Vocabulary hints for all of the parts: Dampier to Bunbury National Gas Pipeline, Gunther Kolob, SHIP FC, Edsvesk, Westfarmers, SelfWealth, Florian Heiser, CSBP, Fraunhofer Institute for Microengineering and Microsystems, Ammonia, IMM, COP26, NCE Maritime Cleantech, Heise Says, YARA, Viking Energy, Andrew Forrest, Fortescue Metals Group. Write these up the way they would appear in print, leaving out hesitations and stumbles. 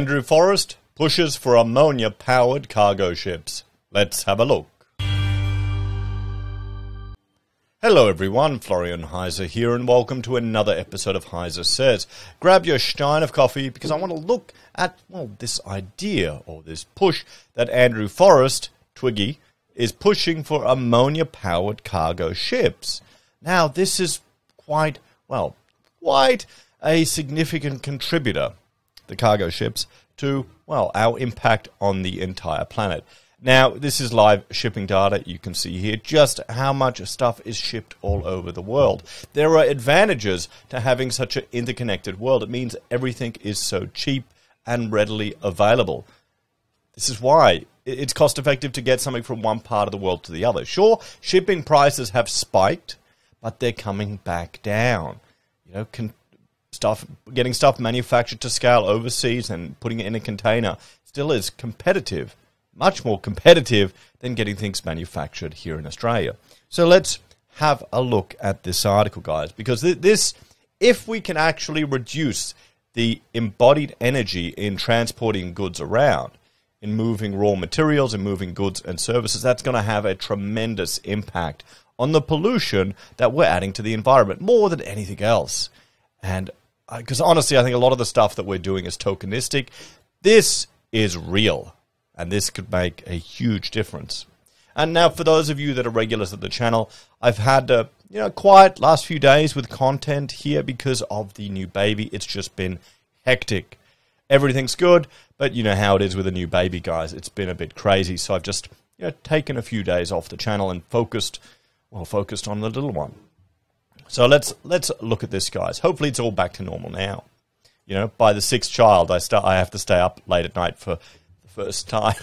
Andrew Forrest pushes for ammonia-powered cargo ships. Let's have a look. Hello everyone, Florian Heiser here and welcome to another episode of Heiser Says. Grab your stein of coffee because I want to look at, well, this idea or this push that Andrew Forrest, Twiggy, is pushing for ammonia-powered cargo ships. Now, this is quite, well, quite a significant contributor, the cargo ships, to, well, our impact on the entire planet. Now, this is live shipping data. You can see here just how much stuff is shipped all over the world. There are advantages to having such an interconnected world. It means everything is so cheap and readily available. This is why it's cost-effective to get something from one part of the world to the other. Sure, shipping prices have spiked, but they're coming back down. You know, getting stuff manufactured to scale overseas and putting it in a container still is competitive. Much more competitive than getting things manufactured here in Australia. So let's have a look at this article, guys, because this, if we can actually reduce the embodied energy in transporting goods around, in moving raw materials, in moving goods and services, that's going to have a tremendous impact on the pollution that we're adding to the environment, more than anything else. And because honestly, I think a lot of the stuff that we're doing is tokenistic. This is real. And this could make a huge difference. And now, for those of you that are regulars of the channel, I've had a quiet last few days with content here because of the new baby. It's just been hectic. Everything's good, but you know how it is with a new baby, guys. It's been a bit crazy. So I've just taken a few days off the channel and focused on the little one. So let's look at this, guys. Hopefully, it's all back to normal now. You know, by the sixth child, I have to stay up late at night for. First time.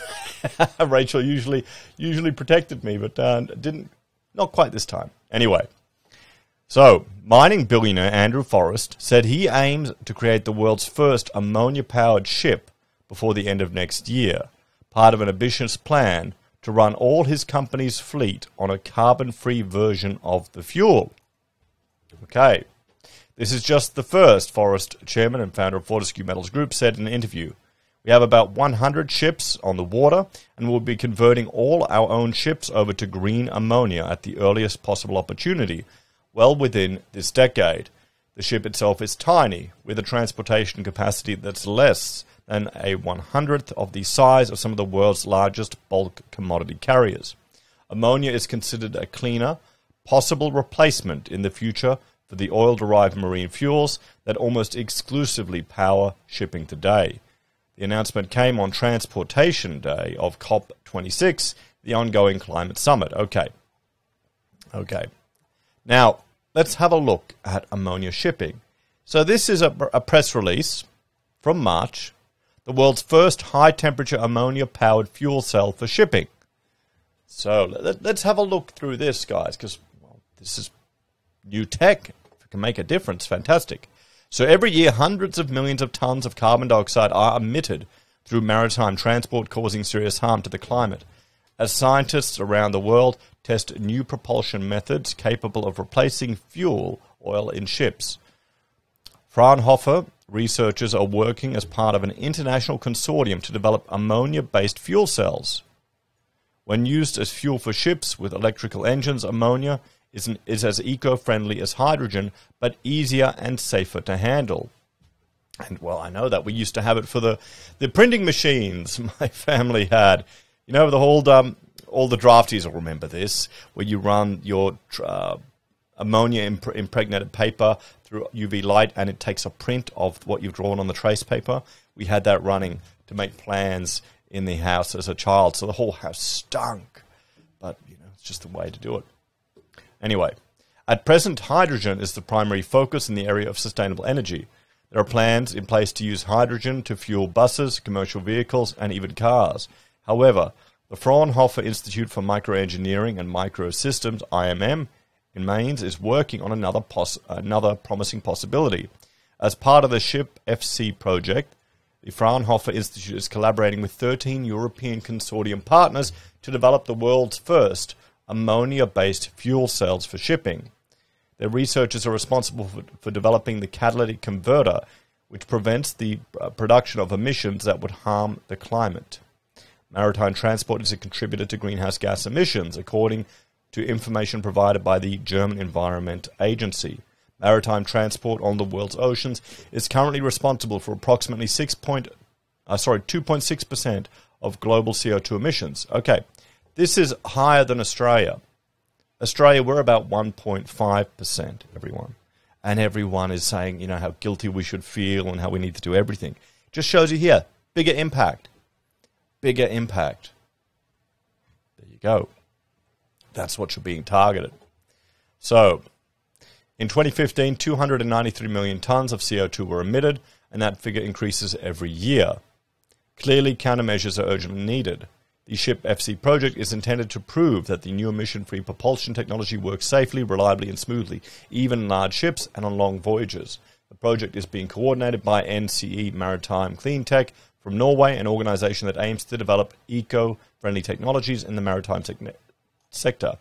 Rachel usually protected me, but not quite this time. Anyway, so mining billionaire Andrew Forrest said he aims to create the world's first ammonia-powered ship before the end of next year, part of an ambitious plan to run all his company's fleet on a carbon-free version of the fuel. Okay, this is just the first, Forrest, chairman and founder of Fortescue Metals Group, said in an interview. We have about 100 ships on the water and we'll be converting all our own ships over to green ammonia at the earliest possible opportunity, well within this decade. The ship itself is tiny, with a transportation capacity that's less than a 100th of the size of some of the world's largest bulk commodity carriers. Ammonia is considered a cleaner, possible replacement in the future for the oil-derived marine fuels that almost exclusively power shipping today. The announcement came on Transportation Day of COP26, the ongoing climate summit. Okay. Now, let's have a look at ammonia shipping. So this is a press release from March, the world's first high-temperature ammonia-powered fuel cell for shipping. So let's have a look through this, guys, because this is new tech. If it can make a difference, fantastic. So every year, hundreds of millions of tons of carbon dioxide are emitted through maritime transport, causing serious harm to the climate. As scientists around the world test new propulsion methods capable of replacing fuel oil in ships, Fraunhofer researchers are working as part of an international consortium to develop ammonia-based fuel cells. When used as fuel for ships with electrical engines, ammonia is as eco-friendly as hydrogen, but easier and safer to handle. And, well, I know that. We used to have it for the printing machines my family had. You know, the whole, all the draftees will remember this, where you run your ammonia impregnated paper through UV light and it takes a print of what you've drawn on the trace paper. We had that running to make plans in the house as a child, so the whole house stunk. But, you know, it's just the way to do it. Anyway, at present, hydrogen is the primary focus in the area of sustainable energy. There are plans in place to use hydrogen to fuel buses, commercial vehicles, and even cars. However, the Fraunhofer Institute for Microengineering and Microsystems, IMM, in Mainz, is working on another promising possibility. As part of the SHIP FC project, the Fraunhofer Institute is collaborating with 13 European consortium partners to develop the world's first ammonia-based fuel cells for shipping. Their researchers are responsible for developing the catalytic converter, which prevents the production of emissions that would harm the climate. Maritime transport is a contributor to greenhouse gas emissions, according to information provided by the German Environment Agency. Maritime transport on the world's oceans is currently responsible for approximately 2.6% of global CO2 emissions. Okay, this is higher than Australia. Australia, we're about 1.5%, everyone. And everyone is saying, you know, how guilty we should feel and how we need to do everything. Just shows you here, bigger impact. Bigger impact. There you go. That's what you're being targeted. So, in 2015, 293 million tons of CO2 were emitted, and that figure increases every year. Clearly, countermeasures are urgently needed. The SHIP FC project is intended to prove that the new emission-free propulsion technology works safely, reliably, and smoothly, even in large ships and on long voyages. The project is being coordinated by NCE Maritime Cleantech from Norway, an organization that aims to develop eco-friendly technologies in the maritime sector.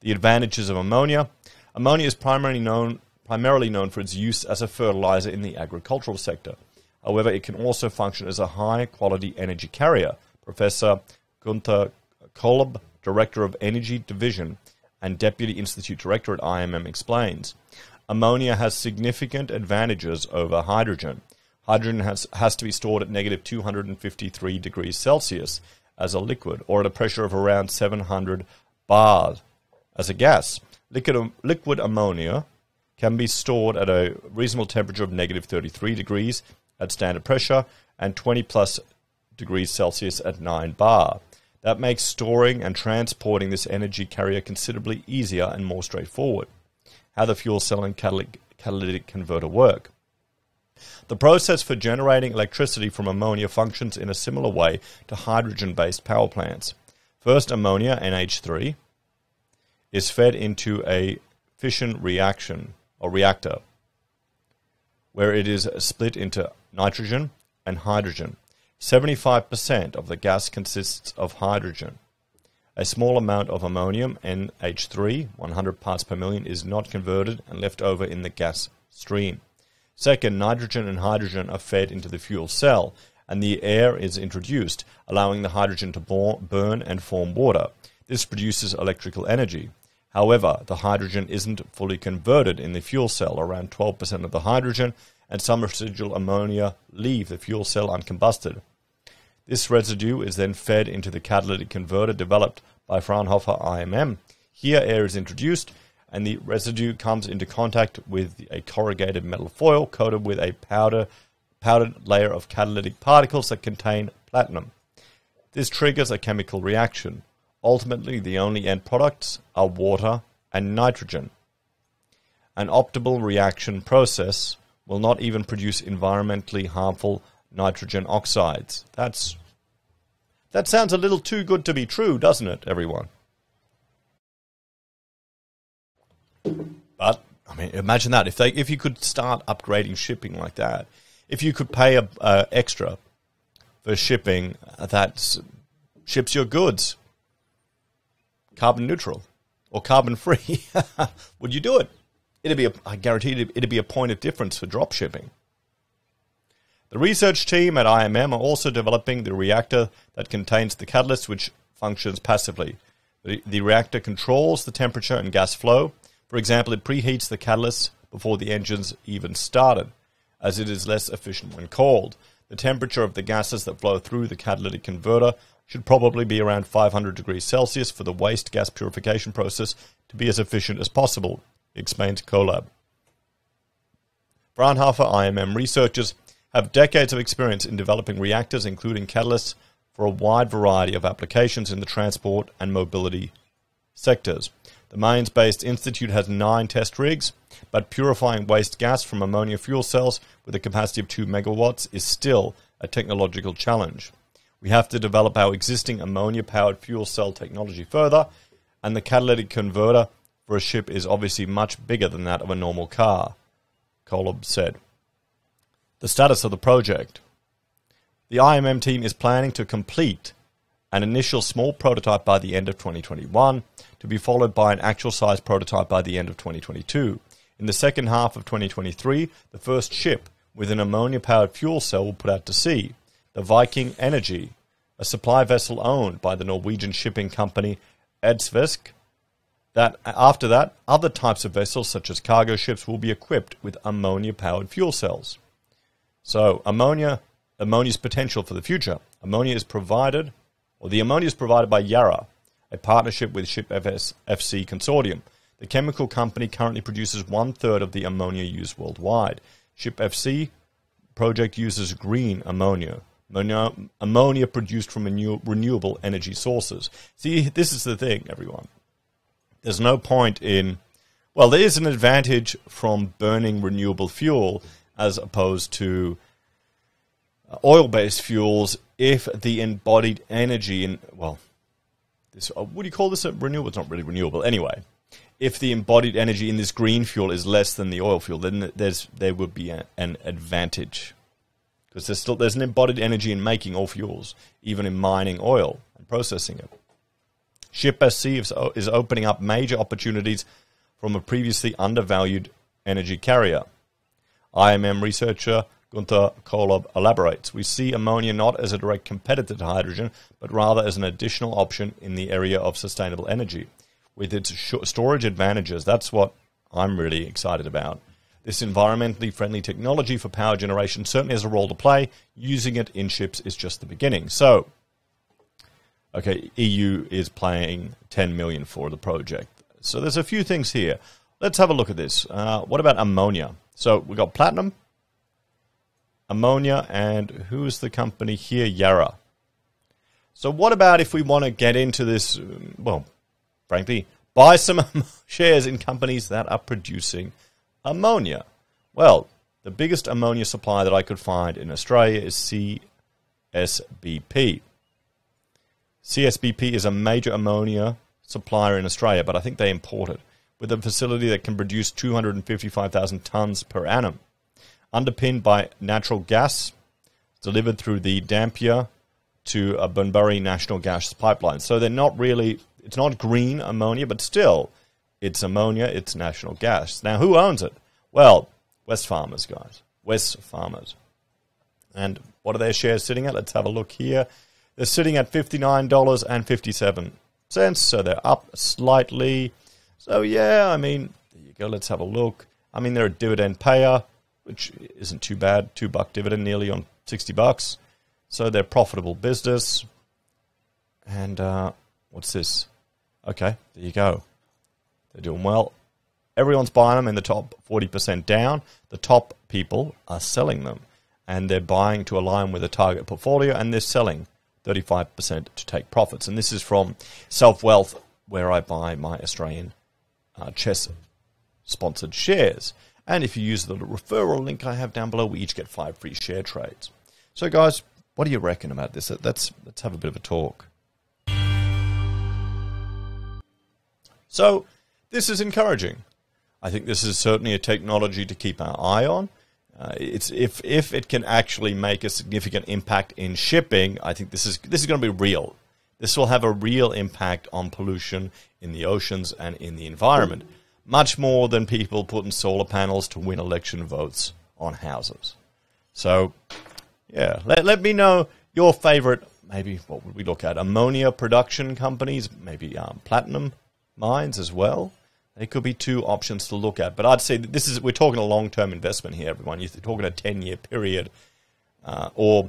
The advantages of ammonia. Ammonia is primarily known for its use as a fertilizer in the agricultural sector. However, it can also function as a high-quality energy carrier. Professor Gunther Kolob, Director of Energy Division and Deputy Institute Director at IMM, explains, ammonia has significant advantages over hydrogen. Hydrogen has to be stored at negative 253 degrees Celsius as a liquid, or at a pressure of around 700 bars as a gas. Liquid ammonia can be stored at a reasonable temperature of negative 33 degrees at standard pressure and 20-plus degrees Celsius at 9 bar. That makes storing and transporting this energy carrier considerably easier and more straightforward. How the fuel cell and catalytic converter work. The process for generating electricity from ammonia functions in a similar way to hydrogen-based power plants. First, ammonia, NH3, is fed into a fission reactor, where it is split into nitrogen and hydrogen. 75% of the gas consists of hydrogen. A small amount of ammonium, NH3, 100 parts per million, is not converted and left over in the gas stream. Second, nitrogen and hydrogen are fed into the fuel cell, and the air is introduced, allowing the hydrogen to burn and form water. This produces electrical energy. However, the hydrogen isn't fully converted in the fuel cell. Around 12% of the hydrogen and some residual ammonia leave the fuel cell uncombusted. This residue is then fed into the catalytic converter developed by Fraunhofer IMM. Here, air is introduced, and the residue comes into contact with a corrugated metal foil coated with a powdered layer of catalytic particles that contain platinum. This triggers a chemical reaction. Ultimately, the only end products are water and nitrogen. An optimal reaction process will not even produce environmentally harmful nitrogen oxides. That sounds a little too good to be true, doesn't it, everyone? But, I mean, imagine that. If you could start upgrading shipping like that, if you could pay extra for shipping that ships your goods, carbon neutral or carbon free, would you do it? It'd be I guarantee it'd be a point of difference for drop shipping. The research team at IMM are also developing the reactor that contains the catalyst, which functions passively. The reactor controls the temperature and gas flow. For example, it preheats the catalyst before the engines even started, as it is less efficient when cold. The temperature of the gases that flow through the catalytic converter should probably be around 500 degrees Celsius for the waste gas purification process to be as efficient as possible, explains Kolob. Fraunhofer IMM researchers have decades of experience in developing reactors, including catalysts, for a wide variety of applications in the transport and mobility sectors. The Mainz-based institute has 9 test rigs, but purifying waste gas from ammonia fuel cells with a capacity of 2 megawatts is still a technological challenge. We have to develop our existing ammonia-powered fuel cell technology further, and the catalytic converter for a ship is obviously much bigger than that of a normal car, Kolob said. The status of the project. The IMM team is planning to complete an initial small prototype by the end of 2021, to be followed by an actual size prototype by the end of 2022. In the second half of 2023, the first ship with an ammonia-powered fuel cell will put out to sea the Viking Energy, a supply vessel owned by the Norwegian shipping company Edsvesk. After that, other types of vessels such as cargo ships will be equipped with ammonia-powered fuel cells. So ammonia's potential for the future. The ammonia is provided by YARA, a partnership with SHIP FC Consortium. The chemical company currently produces 1/3 of the ammonia used worldwide. SHIP FC project uses green ammonia, ammonia produced from renewable energy sources. See, this is the thing, everyone. There's no point in, well, there is an advantage from burning renewable fuel as opposed to oil-based fuels if the embodied energy in, well, this, what do you call this? Renewable? It's not really renewable. Anyway, if the embodied energy in this green fuel is less than the oil fuel, then there would be an advantage. Because there's an embodied energy in making all fuels, even in mining oil and processing it. SHIP SC is opening up major opportunities from a previously undervalued energy carrier. IMM researcher Gunther Kolob elaborates, we see ammonia not as a direct competitor to hydrogen, but rather as an additional option in the area of sustainable energy, with its storage advantages. That's what I'm really excited about. This environmentally friendly technology for power generation certainly has a role to play. Using it in ships is just the beginning. So, okay, EU is paying 10 million for the project. So there's a few things here. Let's have a look at this. What about ammonia? So we've got platinum, ammonia, and who's the company here? YARA. So what about if we want to get into this, well, frankly, buy some shares in companies that are producing ammonia? Well, the biggest ammonia supply that I could find in Australia is CSBP. CSBP is a major ammonia supplier in Australia, but I think they import it, with a facility that can produce 255,000 tons per annum. Underpinned by natural gas delivered through the Dampier to Bunbury National Gas Pipeline. So they're not really, it's not green ammonia, but still, it's ammonia, it's national gas. Now, who owns it? Well, Westfarmers, guys. Westfarmers. And what are their shares sitting at? Let's have a look here. They're sitting at $59.57, so they're up slightly. So, yeah, I mean, there you go. Let's have a look. I mean, they're a dividend payer, which isn't too bad, $2 dividend, nearly on 60 bucks. So they're profitable business. And what's this? Okay, there you go. They're doing well. Everyone's buying them in the top 40% down. The top people are selling them. And they're buying to align with a target portfolio, and they're selling 35% to take profits. And this is from SelfWealth, where I buy my Australian chess-sponsored shares. And if you use the referral link I have down below, we each get 5 free share trades. So, guys, what do you reckon about this? Let's have a bit of a talk. So, this is encouraging. I think this is certainly a technology to keep our eye on. If it can actually make a significant impact in shipping, I think this is going to be real. This will have a real impact on pollution in the oceans and in the environment. Much more than people putting solar panels to win election votes on houses. So, yeah, let me know your favorite, maybe, what would we look at? Ammonia production companies, maybe platinum mines as well. They could be 2 options to look at. But I'd say that this is, we're talking a long-term investment here, everyone. You're talking a 10-year period or,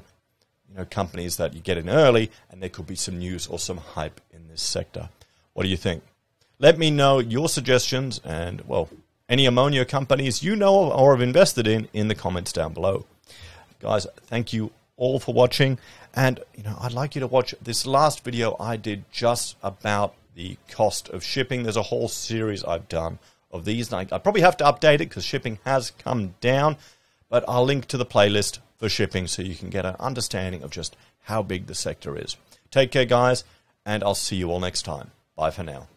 you know, companies that you get in early, and there could be some news or some hype in this sector. What do you think? Let me know your suggestions and, well, any ammonia companies you know or have invested in the comments down below. Guys, thank you all for watching. And, you know, I'd like you to watch this last video I did just about the cost of shipping. There's a whole series I've done of these. And I probably have to update it because shipping has come down. But I'll link to the playlist for shipping so you can get an understanding of just how big the sector is. Take care, guys, and I'll see you all next time. Bye for now.